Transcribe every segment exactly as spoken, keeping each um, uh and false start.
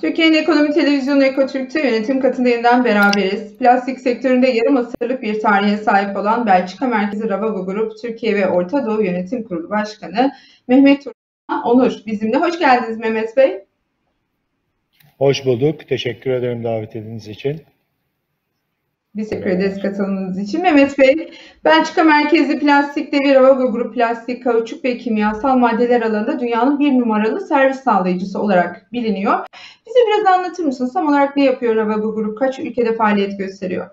Türkiye'nin Ekonomi Televizyonu Ekotürk'te yönetim katında yeniden beraberiz. Plastik sektöründe yarım asırlık bir tarihe sahip olan Belçika merkezi Ravago Group Türkiye ve Orta Doğu Yönetim Kurulu Başkanı Mehmet Turhan Onur bizimle. Hoş geldiniz Mehmet Bey. Hoş bulduk. Teşekkür ederim davet ettiğiniz için. Teşekkür ederiz katılımınız için. Mehmet Bey, Belçika merkezi plastikte ve Ravago Group plastik, kauçuk ve kimyasal maddeler alanında dünyanın bir numaralı servis sağlayıcısı olarak biliniyor. Bize biraz anlatır mısınız? Tam olarak ne yapıyor Ravago Group? Kaç ülkede faaliyet gösteriyor?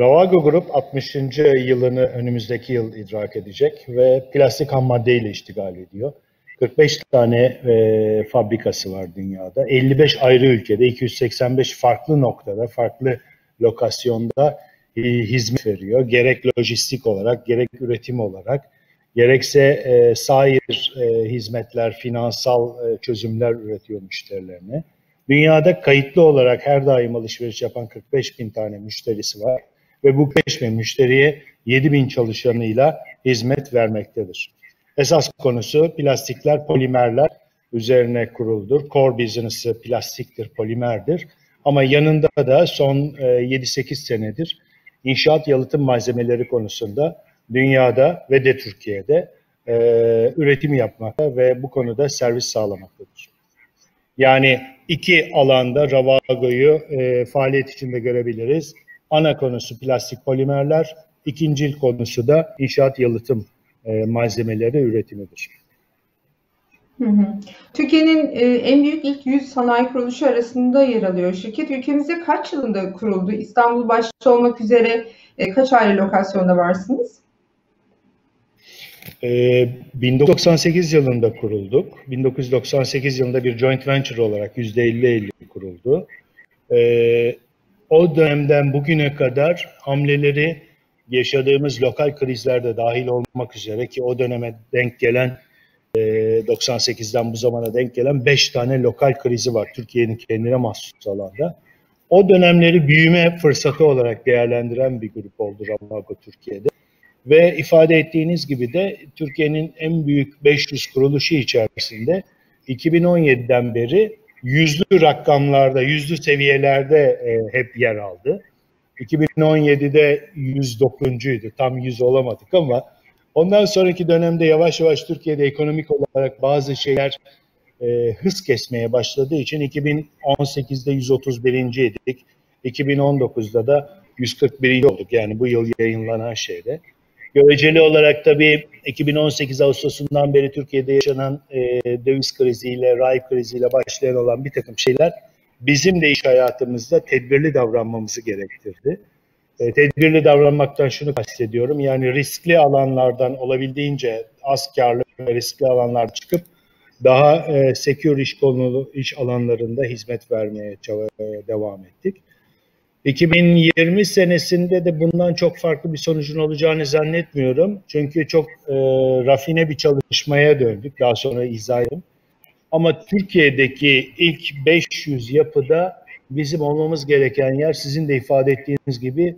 Ravago Group altmışıncı yılını önümüzdeki yıl idrak edecek ve plastik ham maddeyle iştigal ediyor. kırk beş tane e, fabrikası var dünyada. elli beş ayrı ülkede, iki yüz seksen beş farklı noktada, farklı lokasyonda e, hizmet veriyor. Gerek lojistik olarak, gerek üretim olarak, gerekse e, sair e, hizmetler, finansal e, çözümler üretiyor müşterilerine. Dünyada kayıtlı olarak her daim alışveriş yapan kırk beş bin tane müşterisi var ve bu kırk beş bin müşteriye yedi bin çalışanıyla hizmet vermektedir. Esas konusu plastikler, polimerler üzerine kuruludur. Core business'ı plastiktir, polimerdir. Ama yanında da son yedi sekiz senedir inşaat yalıtım malzemeleri konusunda dünyada ve de Türkiye'de e, üretim yapmakta ve bu konuda servis sağlamaktadır. Yani iki alanda Ravago'yu e, faaliyet içinde görebiliriz. Ana konusu plastik polimerler, ikincil konusu da inşaat yalıtım malzemeleri üretimidir. Türkiye'nin en büyük ilk yüz sanayi kuruluşu arasında yer alıyor şirket. Ülkemizde kaç yılında kuruldu? İstanbul başta olmak üzere kaç ayrı lokasyonda varsınız? bin dokuz yüz doksan sekiz yılında kurulduk. bin dokuz yüz doksan sekiz yılında bir joint venture olarak yüzde elli elli kuruldu. O dönemden bugüne kadar hamleleri yaşadığımız lokal krizlerde dahil olmak üzere ki o döneme denk gelen doksan sekizden bu zamana denk gelen beş tane lokal krizi var Türkiye'nin kendine mahsus alanda. O dönemleri büyüme fırsatı olarak değerlendiren bir grup oldu Ravago Türkiye'de. Ve ifade ettiğiniz gibi de Türkiye'nin en büyük beş yüz kuruluşu içerisinde iki bin on yediden beri yüzlü rakamlarda, yüzlü seviyelerde hep yer aldı. iki bin on yedide yüz dokuzuncuydu. Tam yüz olamadık ama ondan sonraki dönemde yavaş yavaş Türkiye'de ekonomik olarak bazı şeyler e, hız kesmeye başladığı için iki bin on sekizde yüz otuz birinci idik. iki bin on dokuzda da yüz kırk birinci olduk. Yani bu yıl yayınlanan şeyde. Göreceli olarak tabii iki bin on sekiz Ağustos'undan beri Türkiye'de yaşanan e, döviz kriziyle, rahip kriziyle başlayan olan bir takım şeyler bizim de iş hayatımızda tedbirli davranmamızı gerektirdi. E, tedbirli davranmaktan şunu kastediyorum. Yani riskli alanlardan olabildiğince az karlı ve riskli alanlar çıkıp daha e, secure iş konulu iş alanlarında hizmet vermeye devam ettik. iki bin yirmi senesinde de bundan çok farklı bir sonucun olacağını zannetmiyorum. Çünkü çok e, rafine bir çalışmaya döndük. Daha sonra izah edeyim. Ama Türkiye'deki ilk beş yüz yapıda bizim olmamız gereken yer sizin de ifade ettiğiniz gibi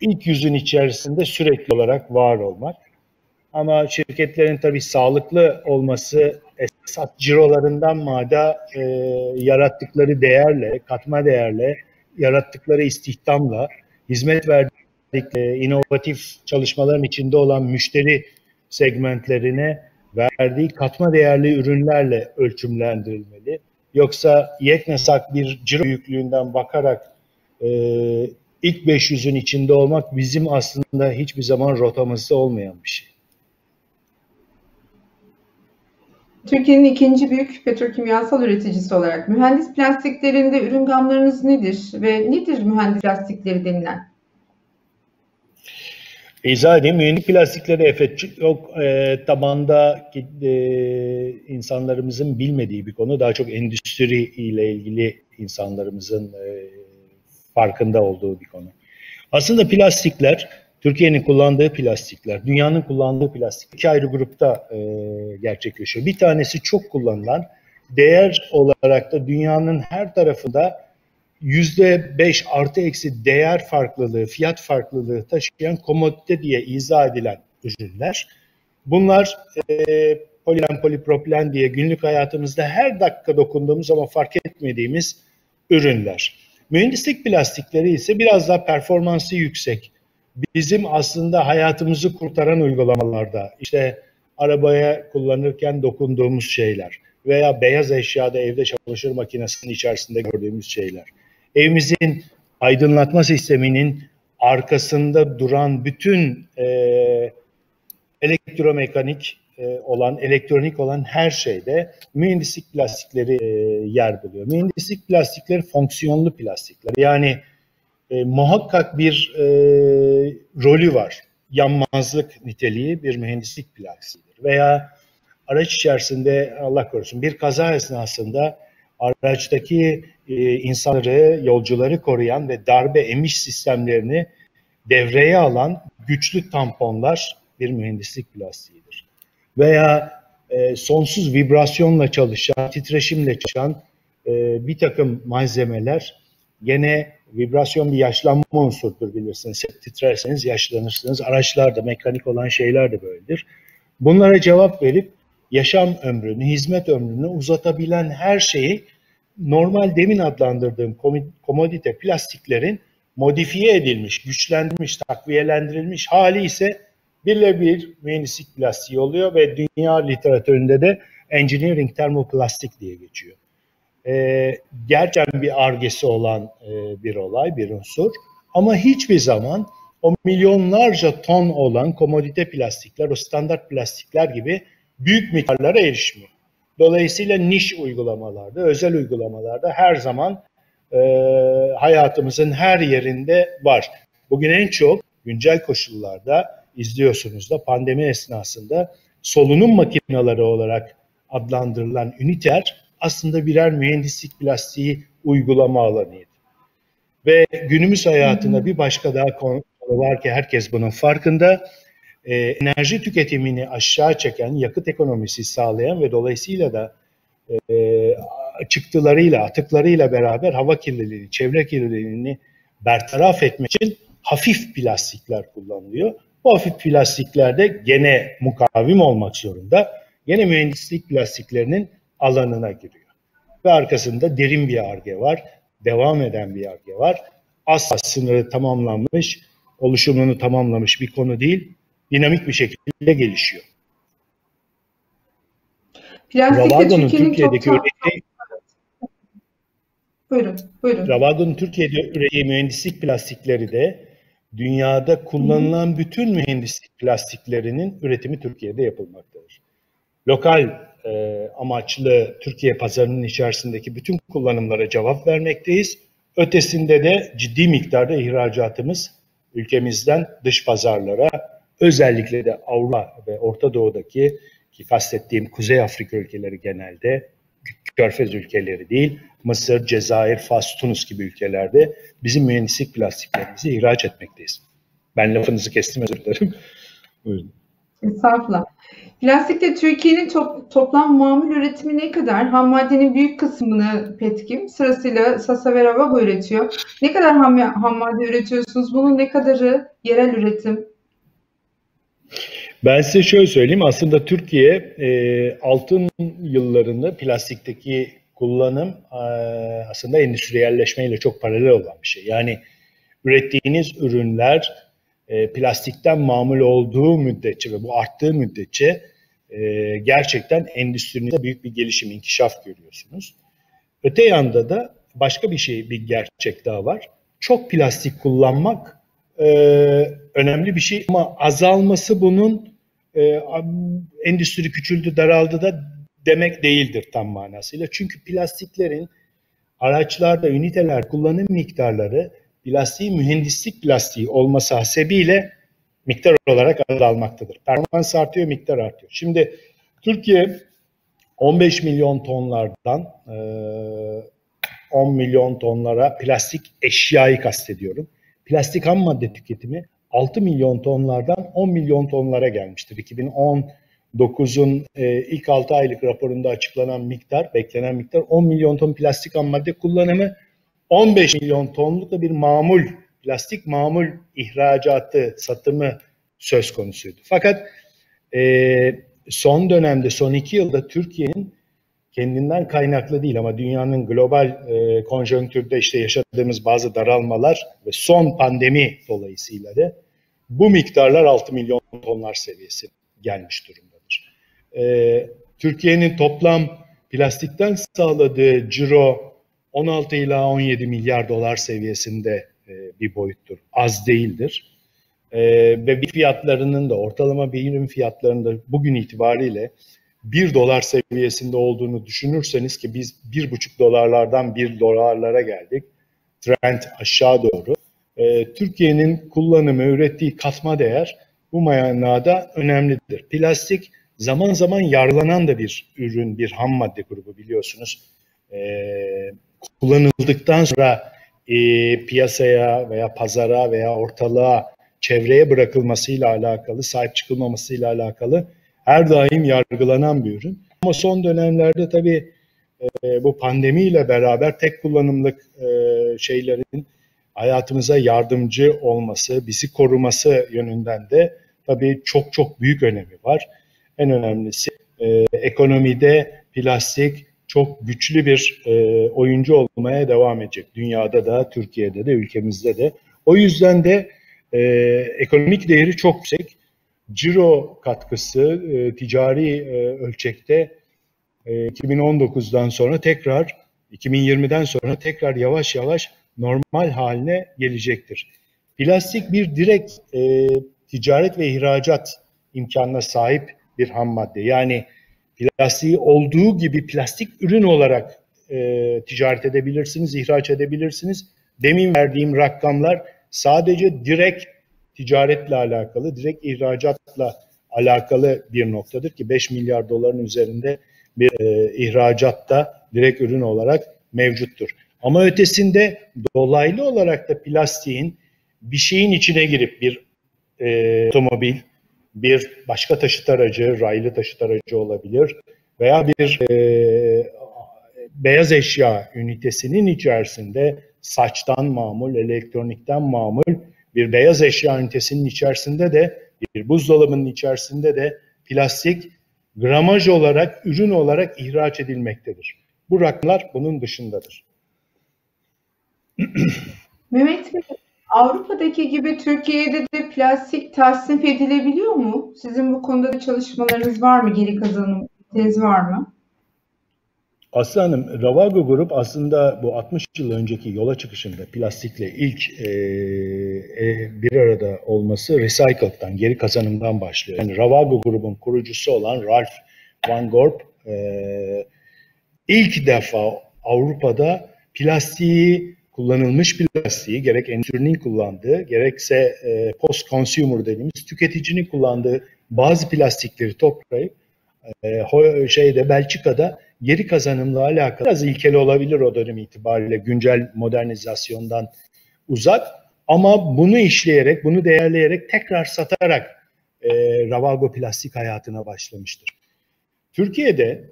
ilk yüzün içerisinde sürekli olarak var olmak. Ama şirketlerin tabii sağlıklı olması esas cirolarından mada e, yarattıkları değerle, katma değerle, yarattıkları istihdamla, hizmet verdikleri inovatif çalışmaların içinde olan müşteri segmentlerine verdiği katma değerli ürünlerle ölçümlendirilmeli. Yoksa yeknesak bir ciro büyüklüğünden bakarak e, ilk beş yüzün içinde olmak bizim aslında hiçbir zaman rotamızda olmayan bir şey. Türkiye'nin ikinci büyük petrokimyasal üreticisi olarak mühendis plastiklerinde ürün gamlarınız nedir ve nedir mühendis plastikleri denilen? İzah edeyim. Mühendis plastikleri efekt çok e, tabanda e, insanlarımızın bilmediği bir konu. Daha çok endüstri ile ilgili insanlarımızın e, farkında olduğu bir konu. Aslında plastikler, Türkiye'nin kullandığı plastikler, dünyanın kullandığı plastik iki ayrı grupta e, gerçekleşiyor. Bir tanesi çok kullanılan, değer olarak da dünyanın her tarafında yüzde beş artı eksi değer farklılığı, fiyat farklılığı taşıyan komodite diye izah edilen ürünler. Bunlar e, polilen polipropilen diye günlük hayatımızda her dakika dokunduğumuz ama fark etmediğimiz ürünler. Mühendislik plastikleri ise biraz daha performansı yüksek. Bizim aslında hayatımızı kurtaran uygulamalarda, işte arabaya kullanırken dokunduğumuz şeyler veya beyaz eşyada evde çamaşır makinesinin içerisinde gördüğümüz şeyler. Evimizin aydınlatma sisteminin arkasında duran bütün e, elektromekanik e, olan, elektronik olan her şeyde mühendislik plastikleri e, yer buluyor. Mühendislik plastikleri fonksiyonlu plastikler. Yani e, muhakkak bir e, rolü var. Yanmazlık niteliği bir mühendislik plastiğidir. Veya araç içerisinde, Allah korusun, bir kaza esnasında araçtaki e, insanları, yolcuları koruyan ve darbe emiş sistemlerini devreye alan güçlü tamponlar bir mühendislik plastiğidir. Veya e, sonsuz vibrasyonla çalışan, titreşimle çalışan e, bir takım malzemeler, gene vibrasyon bir yaşlanma unsurudur, bilirsiniz. Titrerseniz yaşlanırsınız. Araçlar da, mekanik olan şeyler de böyledir. Bunlara cevap verip yaşam ömrünü, hizmet ömrünü uzatabilen her şeyi normal demin adlandırdığım komodite plastiklerin modifiye edilmiş, güçlendirilmiş, takviyelendirilmiş hali ise birebir mühendislik plastiği oluyor ve dünya literatüründe de engineering thermoplastik diye geçiyor. Ee, gerçekten bir argesi olan e, bir olay, bir unsur. Ama hiçbir zaman o milyonlarca ton olan komodite plastikler, o standart plastikler gibi büyük miktarlara erişmiyor. Dolayısıyla niş uygulamalarda, özel uygulamalarda her zaman e, hayatımızın her yerinde var. Bugün en çok güncel koşullarda izliyorsunuz da pandemi esnasında solunum makineleri olarak adlandırılan üniter aslında birer mühendislik plastiği uygulama alanıydı. Ve günümüz hayatında bir başka daha konu var ki herkes bunun farkında. Ee, enerji tüketimini aşağı çeken, yakıt ekonomisi sağlayan ve dolayısıyla da e, çıktılarıyla, atıklarıyla beraber hava kirliliğini, çevre kirliliğini bertaraf etmek için hafif plastikler kullanılıyor. Bu hafif plastikler de gene mukavim olmak zorunda. Gene mühendislik plastiklerinin alanına giriyor. Ve arkasında derin bir arge var, devam eden bir arge var. Asla sınırı tamamlanmış, oluşumunu tamamlamış bir konu değil, dinamik bir şekilde gelişiyor. Ravago'nun Türkiye'deki ürettiği... Buyurun, buyurun. Ravago'nun Türkiye'de ürettiği mühendislik plastikleri de dünyada kullanılan hmm. bütün mühendislik plastiklerinin üretimi Türkiye'de yapılmaktadır. Lokal E, amaçlı Türkiye pazarının içerisindeki bütün kullanımlara cevap vermekteyiz. Ötesinde de ciddi miktarda ihracatımız ülkemizden dış pazarlara, özellikle de Avrupa ve Orta Doğu'daki, ki kastettiğim Kuzey Afrika ülkeleri genelde, Körfez ülkeleri değil, Mısır, Cezayir, Fas, Tunus gibi ülkelerde bizim mühendislik plastiklerimizi ihraç etmekteyiz. Ben lafınızı kestim, özür dilerim. Buyurun. Estağfurullah. Plastikte Türkiye'nin top, toplam mamul üretimi ne kadar? Ham maddenin büyük kısmını Petkim, sırasıyla Sasa ve Ravago üretiyor. Ne kadar ham, ham madde üretiyorsunuz? Bunun ne kadarı yerel üretim? Ben size şöyle söyleyeyim. Aslında Türkiye e, altın yıllarını plastikteki kullanım e, aslında endüstriyelleşmeyle çok paralel olan bir şey. Yani ürettiğiniz ürünler E, plastikten mamul olduğu müddetçe ve bu arttığı müddetçe e, gerçekten endüstride büyük bir gelişim, inkişaf görüyorsunuz. Öte yanda da başka bir şey, bir gerçek daha var. Çok plastik kullanmak e, önemli bir şey ama azalması bunun e, endüstri küçüldü, daraldı da demek değildir tam manasıyla. Çünkü plastiklerin araçlarda, üniteler, kullanım miktarları plastiği mühendislik plastiği olması hasebiyle miktar olarak azalmaktadır. Performans artıyor, miktar artıyor. Şimdi Türkiye on beş milyon tonlardan on milyon tonlara plastik eşyayı kastediyorum. Plastik ham madde tüketimi altı milyon tonlardan on milyon tonlara gelmiştir. iki bin on dokuzun ilk altı aylık raporunda açıklanan miktar, beklenen miktar on milyon ton plastik ham madde kullanımı. on beş milyon tonluk da bir mamul, plastik mamul ihracatı, satımı söz konusuydu. Fakat e, son dönemde, son iki yılda Türkiye'nin kendinden kaynaklı değil ama dünyanın global e, konjonktürde işte yaşadığımız bazı daralmalar ve son pandemi dolayısıyla da bu miktarlar altı milyon tonlar seviyesi gelmiş durumdadır. E, Türkiye'nin toplam plastikten sağladığı ciro on altı ila on yedi milyar dolar seviyesinde e, bir boyuttur. Az değildir. E, ve bir fiyatlarının da, ortalama bir ürün fiyatlarının da bugün itibariyle bir dolar seviyesinde olduğunu düşünürseniz ki biz bir buçuk dolarlardan bir dolarlara geldik. Trend aşağı doğru. E, Türkiye'nin kullanımı, ürettiği katma değer bu manada önemlidir. Plastik zaman zaman yarlanan da bir ürün, bir ham madde grubu biliyorsunuz. E, kullanıldıktan sonra e, piyasaya veya pazara veya ortalığa, çevreye bırakılmasıyla alakalı, sahip çıkılmamasıyla alakalı her daim yargılanan bir ürün. Ama son dönemlerde tabii e, bu pandemiyle beraber tek kullanımlık e, şeylerin hayatımıza yardımcı olması, bizi koruması yönünden de tabii çok çok büyük önemi var. En önemlisi e, ekonomide plastik çok güçlü bir e, oyuncu olmaya devam edecek. Dünyada da, Türkiye'de de, ülkemizde de. O yüzden de e, ekonomik değeri çok yüksek. Ciro katkısı e, ticari e, ölçekte e, iki bin on dokuzdan sonra tekrar, iki bin yirmiden sonra tekrar yavaş yavaş normal haline gelecektir. Plastik bir direkt e, ticaret ve ihracat imkanına sahip bir ham madde. Yani plastiği olduğu gibi plastik ürün olarak e, ticaret edebilirsiniz, ihraç edebilirsiniz. Demin verdiğim rakamlar sadece direkt ticaretle alakalı, direkt ihracatla alakalı bir noktadır ki beş milyar doların üzerinde bir e, ihracatta direkt ürün olarak mevcuttur. Ama ötesinde dolaylı olarak da plastiğin bir şeyin içine girip bir e, otomobil, bir başka taşıt aracı, raylı taşıt aracı olabilir veya bir e, beyaz eşya ünitesinin içerisinde saçtan mamul, elektronikten mamul bir beyaz eşya ünitesinin içerisinde de, bir buzdolabının içerisinde de plastik gramaj olarak, ürün olarak ihraç edilmektedir. Bu rakamlar bunun dışındadır. Mehmet Bey, Avrupa'daki gibi Türkiye'de de plastik tasnif edilebiliyor mu? Sizin bu konuda da çalışmalarınız var mı? Geri kazanım tez var mı? Aslı Hanım, Ravago Group aslında bu altmış yıl önceki yola çıkışında plastikle ilk e, e, bir arada olması recycle'dan, geri kazanımdan başlıyor. Yani Ravago Group'un kurucusu olan Ralph Van Gorp e, ilk defa Avrupa'da plastiği, kullanılmış plastiği, gerek endüstrinin kullandığı, gerekse e, post-consumer dediğimiz tüketicinin kullandığı bazı plastikleri toplayıp e, şeyde, Belçika'da geri kazanımla alakalı biraz ilkel olabilir o dönem itibariyle, güncel modernizasyondan uzak, ama bunu işleyerek, bunu değerleyerek tekrar satarak e, Ravago plastik hayatına başlamıştır. Türkiye'de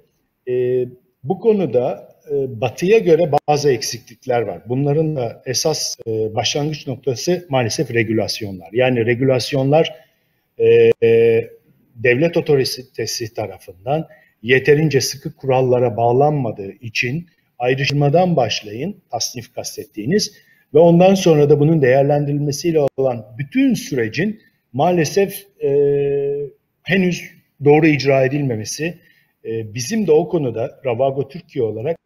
e, bu konuda e, batıya göre bazı eksiklikler var. Bunların da esas e, başlangıç noktası maalesef regülasyonlar. Yani regülasyonlar e, e, devlet otoritesi tarafından yeterince sıkı kurallara bağlanmadığı için ayrıştırmadan başlayın, tasnif kastettiğiniz ve ondan sonra da bunun değerlendirilmesiyle olan bütün sürecin maalesef e, henüz doğru icra edilmemesi, e, bizim de o konuda Ravago Türkiye olarak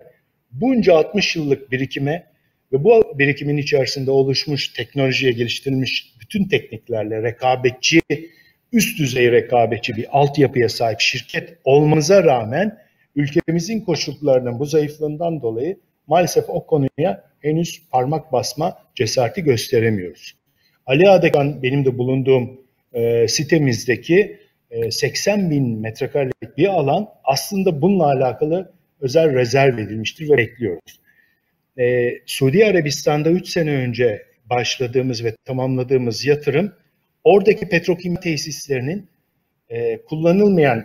bunca altmış yıllık birikime ve bu birikimin içerisinde oluşmuş, teknolojiye geliştirilmiş bütün tekniklerle rekabetçi, üst düzey rekabetçi bir altyapıya sahip şirket olmanıza rağmen ülkemizin koşullarının bu zayıflığından dolayı maalesef o konuya henüz parmak basma cesareti gösteremiyoruz. Ali Adekan, benim de bulunduğum e, sitemizdeki e, seksen bin metrekarelik bir alan aslında bununla alakalı özel rezerv edilmiştir ve bekliyoruz. E, Suudi Arabistan'da üç sene önce başladığımız ve tamamladığımız yatırım, oradaki petrokimya tesislerinin e, kullanılmayan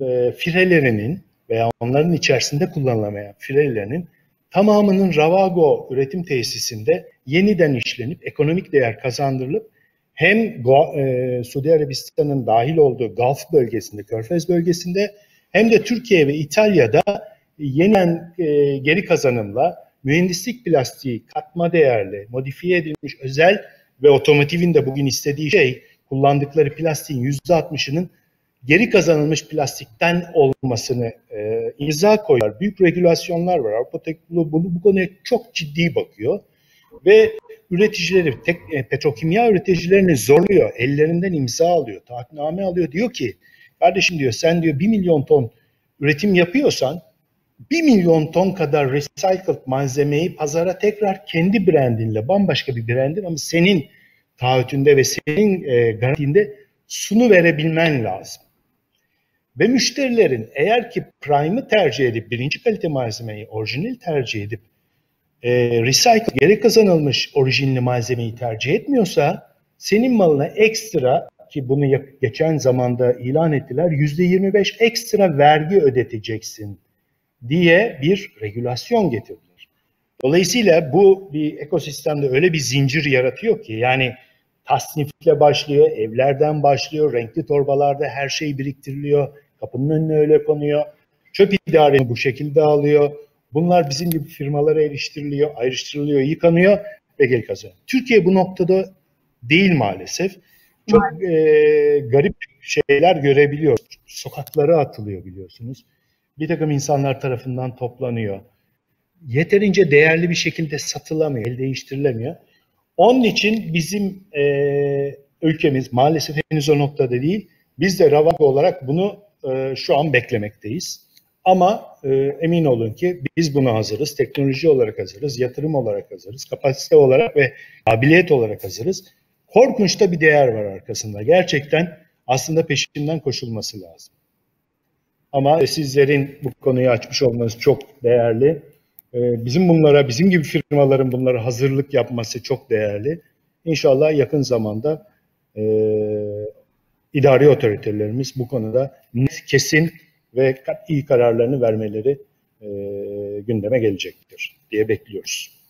e, firelerinin veya onların içerisinde kullanılamayan firelerinin tamamının Ravago üretim tesisinde yeniden işlenip ekonomik değer kazandırılıp hem e, Suudi Arabistan'ın dahil olduğu Gulf bölgesinde, Körfez bölgesinde hem de Türkiye ve İtalya'da yeniden e, geri kazanımla mühendislik plastiği katma değerli, modifiye edilmiş özel ve otomotivin de bugün istediği şey kullandıkları plastiğin yüzde altmışının geri kazanılmış plastikten olmasını e, imza koyuyorlar. Büyük regülasyonlar var. Avrupa Teknoloji bu, bu konuya çok ciddi bakıyor ve üreticileri, tek, e, petrokimya üreticilerini zorluyor. Ellerinden imza alıyor, taahhütname alıyor. Diyor ki, kardeşim diyor, sen diyor bir milyon ton üretim yapıyorsan bir milyon ton kadar recycled malzemeyi pazara tekrar kendi brandinle, bambaşka bir brandin ama senin taahhütünde ve senin e, garantinde sunu verebilmen lazım. Ve müşterilerin eğer ki prime'ı tercih edip, birinci kalite malzemeyi orijinal tercih edip, e, recycle, geri kazanılmış orijinli malzemeyi tercih etmiyorsa, senin malına ekstra, ki bunu geçen zamanda ilan ettiler, yüzde yirmi beş ekstra vergi ödeteceksin diye bir regülasyon getirdiler. Dolayısıyla bu bir ekosistemde öyle bir zincir yaratıyor ki, yani tasnifle başlıyor, evlerden başlıyor, renkli torbalarda her şey biriktiriliyor, kapının önüne öyle konuyor, çöp idaresi bu şekilde alıyor, bunlar bizim gibi firmalara eriştiriliyor, ayrıştırılıyor, yıkanıyor ve geri kazanıyor. Türkiye bu noktada değil maalesef. Çok e, garip şeyler görebiliyoruz. Sokaklara atılıyor biliyorsunuz. Bir takım insanlar tarafından toplanıyor. Yeterince değerli bir şekilde satılamıyor, el değiştirilemiyor. Onun için bizim e, ülkemiz maalesef henüz o noktada değil. Biz de Ravago olarak bunu e, şu an beklemekteyiz. Ama e, emin olun ki biz buna hazırız. Teknoloji olarak hazırız, yatırım olarak hazırız, kapasite olarak ve kabiliyet olarak hazırız. Korkunç da bir değer var arkasında. Gerçekten aslında peşinden koşulması lazım. Ama sizlerin bu konuyu açmış olmanız çok değerli. Bizim bunlara, bizim gibi firmaların bunlara hazırlık yapması çok değerli. İnşallah yakın zamanda e, idari otoritelerimiz bu konuda net, kesin ve iyi kararlarını vermeleri e, gündeme gelecektir diye bekliyoruz.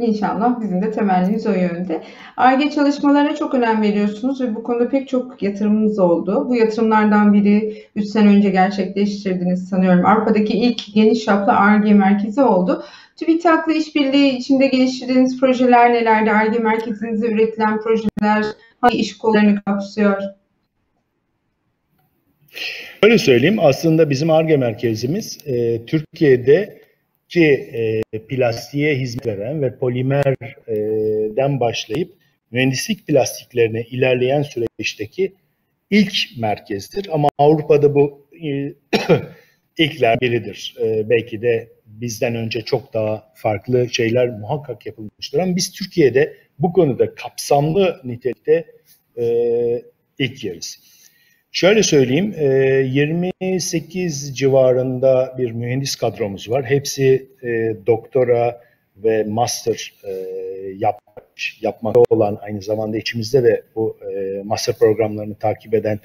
İnşallah bizim de temennimiz o yönde. Ar-Ge çalışmalarına çok önem veriyorsunuz ve bu konuda pek çok yatırımınız oldu. Bu yatırımlardan biri üç sene önce gerçekleştirdiniz sanıyorum. Avrupa'daki ilk geniş çaplı Ar-Ge merkezi oldu. TÜBİTAK'la işbirliği içinde geliştirdiğiniz projeler nelerdi? Ar-Ge merkezinizde üretilen projeler hangi iş kollarını kapsıyor? Öyle söyleyeyim, aslında bizim Ar-Ge merkezimiz e, Türkiye'de ki e, plastiğe hizmet veren ve polimerden başlayıp mühendislik plastiklerine ilerleyen süreçteki ilk merkezdir. Ama Avrupa'da bu e, ilkler biridir. E, belki de bizden önce çok daha farklı şeyler muhakkak yapılmıştır. Ama biz Türkiye'de bu konuda kapsamlı nitelikte e, ilk yeriz. Şöyle söyleyeyim, yirmi sekiz civarında bir mühendis kadromuz var. Hepsi doktora ve master yapmış, yapmakta olan, aynı zamanda içimizde de bu master programlarını takip eden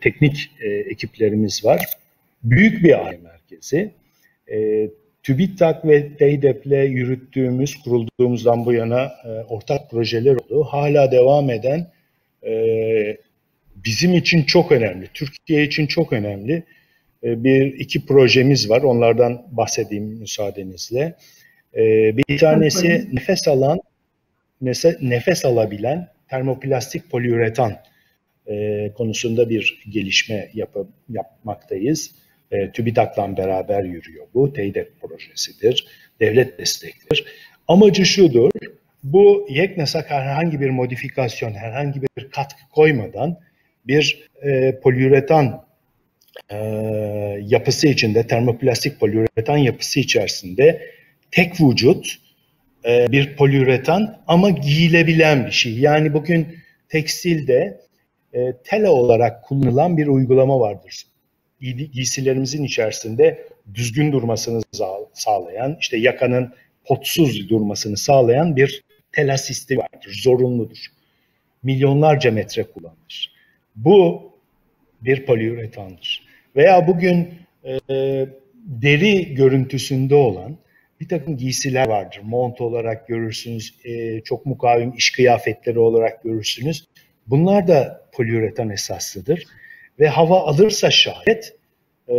teknik ekiplerimiz var. Büyük bir Ar-Ge merkezi. TÜBİTAK ve TEYDEB'le yürüttüğümüz, kurulduğumuzdan bu yana ortak projeler oldu. Hala devam eden, bizim için çok önemli, Türkiye için çok önemli bir iki projemiz var. Onlardan bahsedeyim müsaadenizle. Bir tanesi nefes alan, nefes alabilen termoplastik poliüretan konusunda bir gelişme yapıp, yapmaktayız. TÜBİTAK'la beraber yürüyor bu. TEYDEB projesidir, devlet desteklidir. Amacı şudur, bu yeknesak herhangi bir modifikasyon, herhangi bir katkı koymadan bir e, poliüretan e, yapısı içinde, termoplastik poliüretan yapısı içerisinde tek vücut e, bir poliüretan ama giyilebilen bir şey. Yani bugün tekstilde e, tela olarak kullanılan bir uygulama vardır. Giysilerimizin içerisinde düzgün durmasını sağlayan, işte yakanın potsuz durmasını sağlayan bir tela sistemi vardır, zorunludur. Milyonlarca metre kullanılır. Bu bir poliüretandır. Veya bugün e, deri görüntüsünde olan bir takım giysiler vardır. Mont olarak görürsünüz, e, çok mukavim iş kıyafetleri olarak görürsünüz. Bunlar da poliüretan esaslıdır ve hava alırsa şayet e,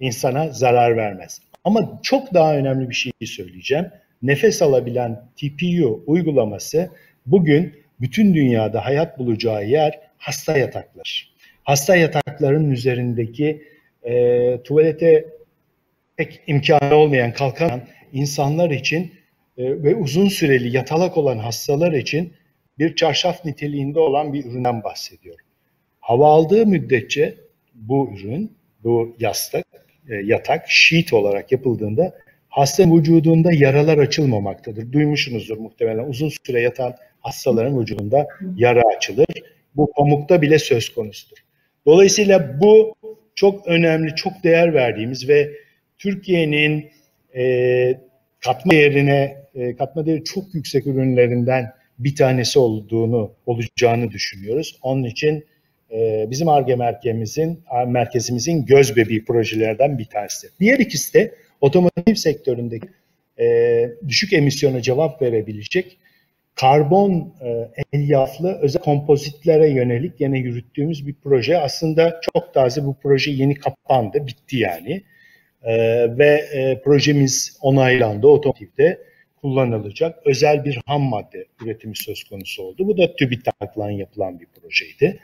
insana zarar vermez. Ama çok daha önemli bir şey söyleyeceğim. Nefes alabilen T P U uygulaması bugün bütün dünyada hayat bulacağı yer hasta yatakları. Hasta yataklarının üzerindeki e, tuvalete pek imkanı olmayan, kalkan insanlar için e, ve uzun süreli yatalak olan hastalar için bir çarşaf niteliğinde olan bir üründen bahsediyorum. Hava aldığı müddetçe bu ürün, bu yastık, e, yatak, sheet olarak yapıldığında hastanın vücudunda yaralar açılmamaktadır. Duymuşsunuzdur muhtemelen, uzun süre yatan hastaların vücudunda yara açılır. Bu pamukta bile söz konusudur. Dolayısıyla bu çok önemli, çok değer verdiğimiz ve Türkiye'nin e, katma değerine, e, katma değeri çok yüksek ürünlerinden bir tanesi olduğunu, olacağını düşünüyoruz. Onun için e, bizim Ar-Ge merkezimizin, merkezimizin göz bebeği projelerden bir tanesi. Diğer ikisi de otomotiv sektöründeki e, düşük emisyona cevap verebilecek karbon e, elyaflı özel kompozitlere yönelik yine yürüttüğümüz bir proje. Aslında çok taze, bu proje yeni kapandı, bitti yani. E, ve e, projemiz onaylandı, otomotivde kullanılacak özel bir ham madde üretimi söz konusu oldu. Bu da TÜBİTAK'la yapılan bir projeydi.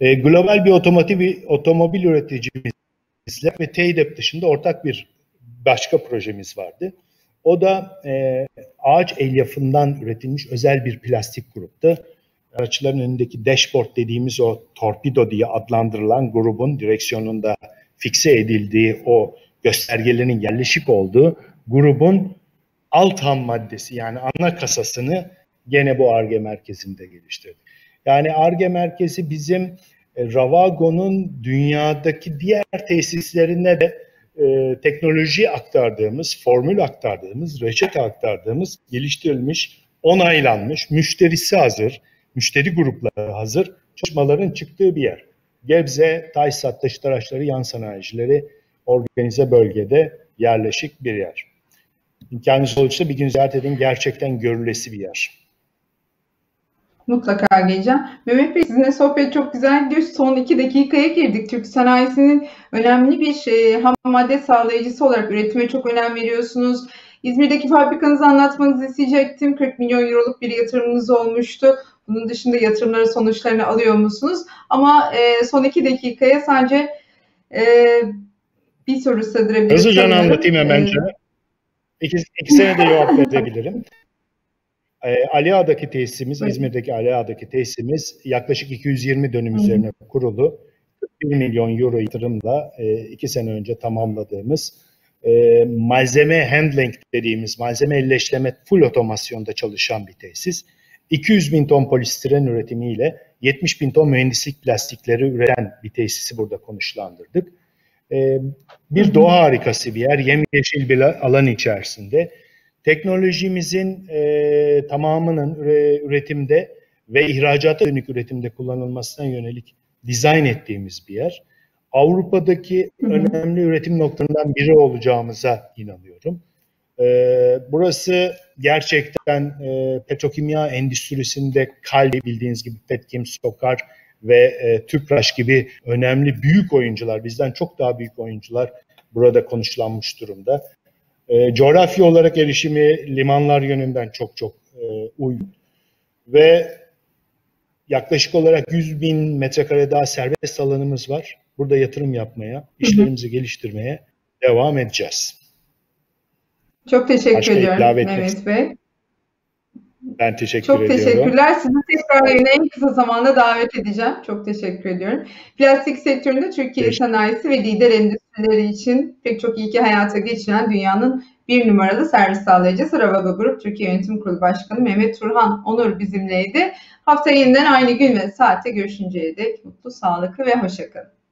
E, global bir otomotiv, otomobil üreticimizle ve TEYDEB dışında ortak bir başka projemiz vardı. O da e, ağaç elyafından üretilmiş özel bir plastik gruptu. Araçların önündeki dashboard dediğimiz o torpido diye adlandırılan grubun direksiyonunda fikse edildiği, o göstergelerin yerleşik olduğu grubun alt ham maddesi, yani ana kasasını gene bu Ar-Ge merkezinde geliştirdik. Yani Ar-Ge merkezi bizim e, Ravago'nun dünyadaki diğer tesislerine de E, teknoloji aktardığımız, formül aktardığımız, reçete aktardığımız, geliştirilmiş, onaylanmış, müşterisi hazır, müşteri grupları hazır çalışmaların çıktığı bir yer. Gebze, Taysat, taşıt araçları, yan sanayicileri organize bölgede yerleşik bir yer. İmkanınız olursa bir gün ziyaret edin, gerçekten görülesi bir yer. Mutlaka geleceğim. Mehmet Bey, sizinle sohbet çok güzel gidiyor. Son iki dakikaya girdik. Türk sanayisinin önemli bir şey, ham madde sağlayıcısı olarak üretime çok önem veriyorsunuz. İzmir'deki fabrikanızı anlatmanızı isteyecektim. kırk milyon euroluk bir yatırımınız olmuştu. Bunun dışında yatırımların sonuçlarını alıyor musunuz? Ama e, son iki dakikaya sadece e, bir soru sığdırabilirim. Hızlıca anlatayım hemen. İki, iki sene de cevap verebilirim. Ali Ağa'daki tesisimiz, İzmir'deki Ali Ağa'daki tesisimiz yaklaşık iki yüz yirmi dönüm üzerine kurulu. bir milyon euro yatırımla iki sene önce tamamladığımız malzeme handling dediğimiz malzeme elleşleme full otomasyonda çalışan bir tesis. iki yüz bin ton polistiren üretimiyle yetmiş bin ton mühendislik plastikleri üreten bir tesisi burada konuşlandırdık. Bir doğa harikası bir yer, yemyeşil bir alan içerisinde. Teknolojimizin e, tamamının üretimde ve ihracata dönük üretimde kullanılmasına yönelik dizayn ettiğimiz bir yer. Avrupa'daki hı hı. önemli üretim noktalarından biri olacağımıza inanıyorum. E, burası gerçekten e, petrokimya endüstrisinde kalbi, bildiğiniz gibi Petkim, Sokar ve e, TÜPRAŞ gibi önemli büyük oyuncular, bizden çok daha büyük oyuncular burada konuşlanmış durumda. E, coğrafya olarak erişimi limanlar yönünden çok çok e, uygun ve yaklaşık olarak yüz bin metrekare daha serbest alanımız var. Burada yatırım yapmaya, işlerimizi geliştirmeye devam edeceğiz. Çok teşekkür Başka ediyorum Mehmet Bey. Ben teşekkür çok ediyorum. Çok teşekkürler. Sizi tekrar yine en kısa zamanda davet edeceğim. Çok teşekkür ediyorum. Plastik sektöründe Türkiye sanayisi ve lider endüstrileri için pek çok iyi ki hayata geçiren dünyanın bir numaralı servis sağlayıcısı Ravago Group Türkiye Yönetim Kurulu Başkanı Mehmet Turhan Onur bizimleydi. Haftaya yeniden aynı gün ve saatte görüşünceye dek mutlu, sağlıklı ve hoşça kalın.